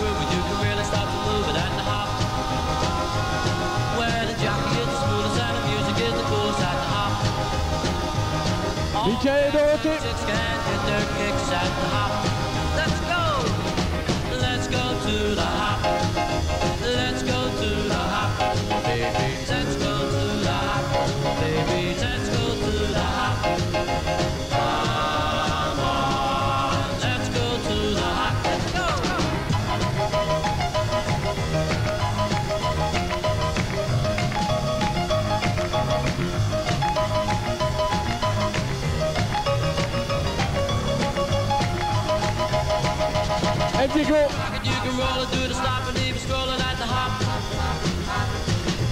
groove and you can really start to move it at the hop. Where the jockey is the smoothest and the music is the coolest at the hop. All the kids can hit their kicks at the hop. Let's go. Let's go to the hop. Let's go to the hop, baby. Let's go to the hop, baby. Let's go to the hop. You can roll it, do the stop and even stroll it at the hop.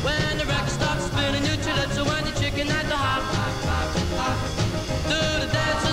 When the record starts spinning, you chill it, so when you're chicken at the hop. Do the dance